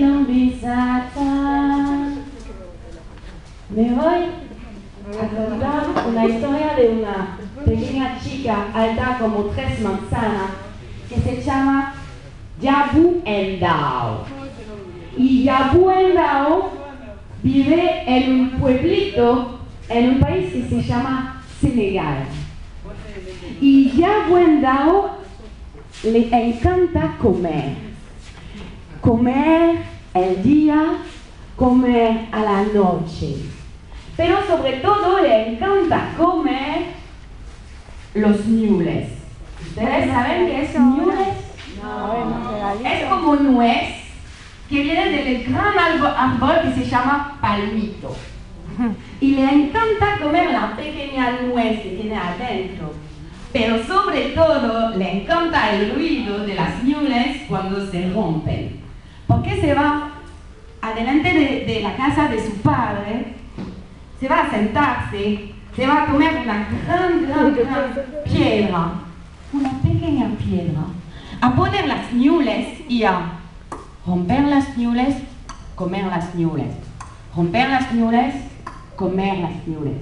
Lambisata. Me voy a contar una historia de una pequeña chica alta como 3 manzanas que se llama Diabou Ndao. Y Diabou Ndao vive en un pueblito, en un país que se llama Senegal. Y Diabou Ndao le encanta comer el día, comer a la noche, pero sobre todo le encanta comer los ñules. ¿Ustedes saben qué es ñules? No. Es como nuez que viene del gran árbol que se llama palmito, y le encanta comer la pequeña nuez que tiene adentro. Pero sobre todo le encanta el ruido de las ñules cuando se rompen, porque se va adelante de la casa de su padre, se va a sentarse, se va a comer una gran piedra, una pequeña piedra, a poner las ñules y a romper las ñules, comer las ñules, romper las ñules, comer las ñules,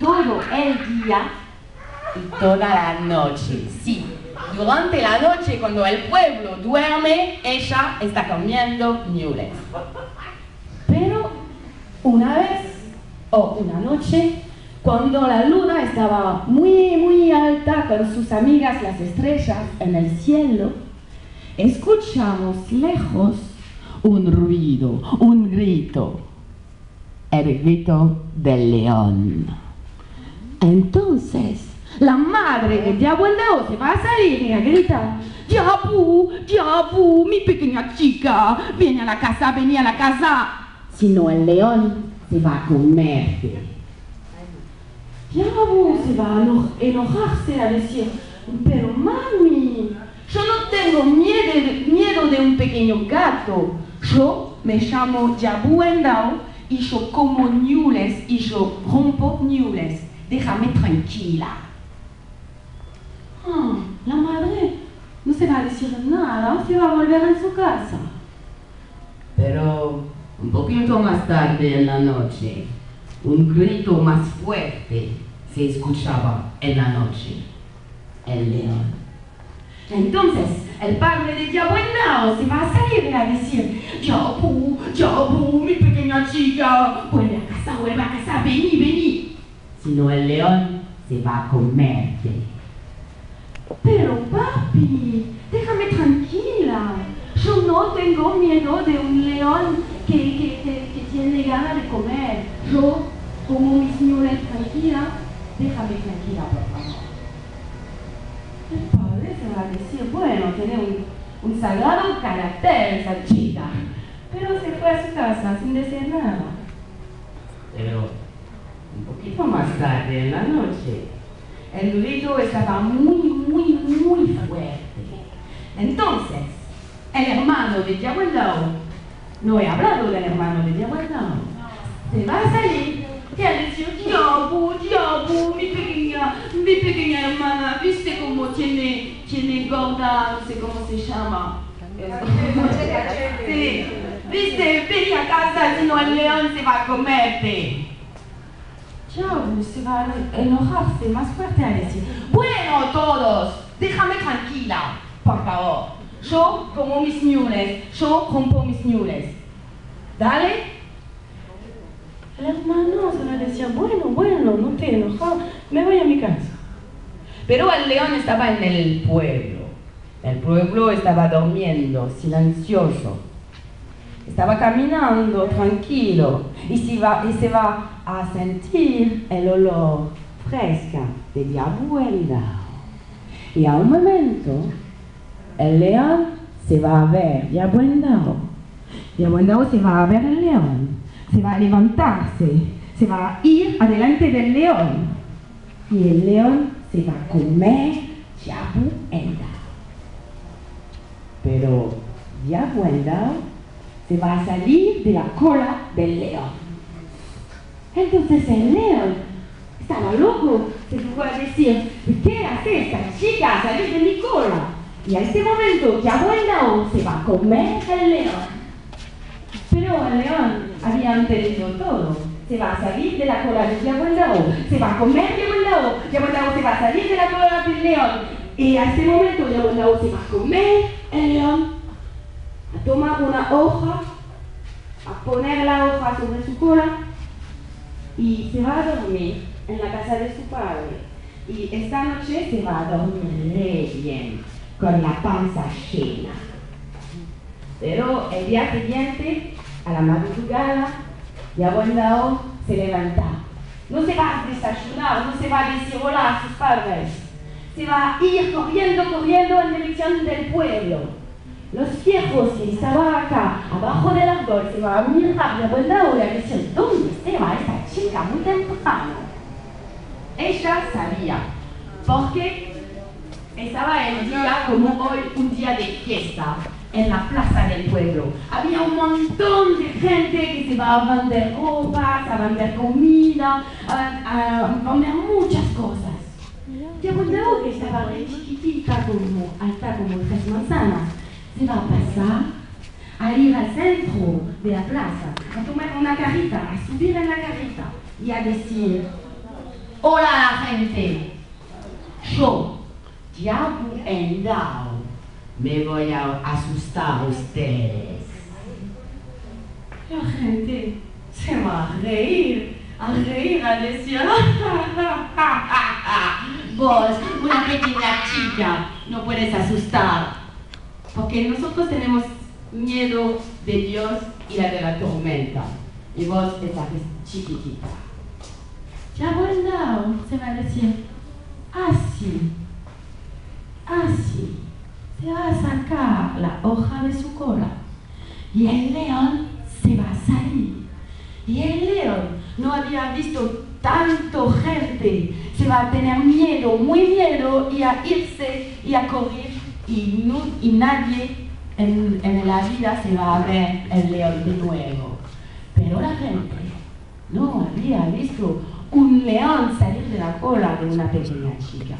todo el día y toda la noche. Sí, durante la noche, cuando el pueblo duerme, ella está comiendo ñules. Pero una vez, o una noche, cuando la luna estaba muy, muy alta con sus amigas las estrellas en el cielo, escuchamos lejos un ruido, un grito, el grito del león. Entonces, la madre de Diabou Ndao se va a salir y a gritar: Diabou, Diabou, mi pequeña chica, ven a la casa, ven a la casa. Si no, el león se va a comerte. Diabou se va a enojarse, a decir: pero mami, yo no tengo miedo de un pequeño gato. Yo me llamo Diabou Ndao y yo como ñules y yo rompo ñules. Déjame tranquila. La madre no se va a decir nada, se va a volver a su casa. Pero un poquito más tarde en la noche, un grito más fuerte se escuchaba en la noche: el león. Entonces el padre de Diabou Ndao se va a salir a decir: Diabou, Diabou, mi pequeña chica, vuelve a casa, vení, vení. Si no, el león se va a comerte. Pero papi, déjame tranquila, yo no tengo miedo de un león que tiene ganas de comer. Yo como mis ñules tranquila, déjame tranquila, por favor. El padre se va a decir: bueno, tiene un sagrado carácter esa chica, pero se fue a su casa sin decir nada. Pero un poquito más tarde en la noche, el grito estaba muy, muy, muy fuerte. Entonces, el hermano de Diabou Ndao, no he hablado del hermano de Diabou Ndao, se va a salir y a decir: Diabou, Diabou, mi pequeña hermana, ¿viste cómo tiene gorda? No sé cómo se llama. Sí, ¿viste? Vete a casa, si no el león se va a comerte. Diabou se va a enojarse más fuerte a decir: bueno, todos, déjame tranquila, por favor. Yo como mis ñules, yo rompo mis ñules. ¿Dale? El hermano se va a decir: bueno, no te enojas, me voy a mi casa. Pero el león estaba en el pueblo. El pueblo estaba durmiendo, silencioso. Estaba caminando tranquilo y se va a sentir el olor fresco de Diabou Ndao. Y a un momento, el león se va a ver Diabou Ndao. Diabou Ndao se va a ver el león, se va a levantarse, se va a ir adelante del león. Y el león se va a comer Diabou Ndao. Pero Diabou Ndao se va a salir de la cola del león. Entonces el león estaba loco, se fue a decir: ¿qué hace esta chica? Salir de mi cola. Y a este momento Diabou Ndao se va a comer el león. Pero al león habían perdido todo. Se va a salir de la cola de Diabou Ndao, se va a comer Diabou Ndao, Diabou Ndao se va a salir de la cola del león. Y a este momento Diabou Ndao se va a comer el león, a tomar una hoja, a poner la hoja sobre su cola y se va a dormir en la casa de su padre. Y esta noche se va a dormir re bien, con la panza llena. Pero el día siguiente, a la madrugada, Diabou Ndao se levanta. No se va a desayunar, no se va a decir hola a sus padres. Se va a ir corriendo, corriendo en dirección del pueblo. Los viejos que estaban acá, abajo del árbol, se van a mirar a Diabou Ndao y a decir, ¿dónde se va esta chica muy temprano? Ella sabía, porque estaba en un día como hoy, un día de fiesta, en la plaza del pueblo. Había un montón de gente que se va a vender ropas, a vender comida, a vender muchas cosas. Diabou Ndao, que estaba re chiquitita, como, alta como 3 manzanas, se va a pasar a ir al centro de la plaza, a tomar una carrita, a subir en la carrita y a decir: hola a la gente, yo, Diabou Ndao, me voy a asustar a ustedes. La gente se va a reír, decir, vos, una pequeña chica, no puedes asustar, porque nosotros tenemos miedo de Dios y la de la tormenta, y vos estás chiquitita. Diabou Ndao se va a decir, así, así, se va a sacar la hoja de su cola y el león se va a salir. Y el león no había visto tanto gente, se va a tener miedo, muy miedo, y a irse y a correr, y, no, y nadie en la vida se va a ver el león de nuevo. Pero la gente no había visto un león salir de la cola de una pequeña chica.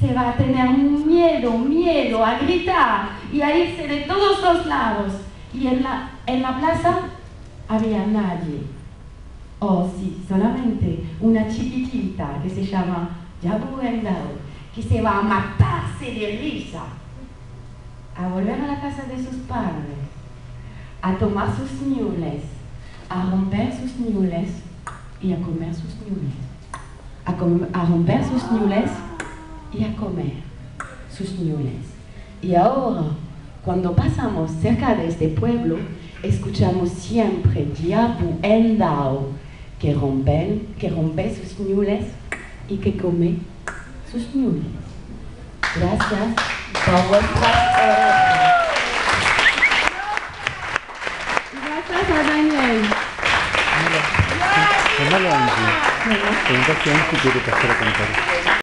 Se va a tener miedo, a gritar y a irse de todos los lados. Y en la plaza había nadie. Oh sí, solamente una chiquitita que se llama Yabu, que se va a matarse de risa, a volver a la casa de sus padres, a tomar sus ñules, a romper sus ñules y a comer sus ñules, a romper sus ñules y a comer sus ñules. Y ahora, cuando pasamos cerca de este pueblo, escuchamos siempre Diabou Ndao, que rompe sus ñules y que come sus ñules. Gracias por vuestras oraciones. Gracias a Daniel. Gracias.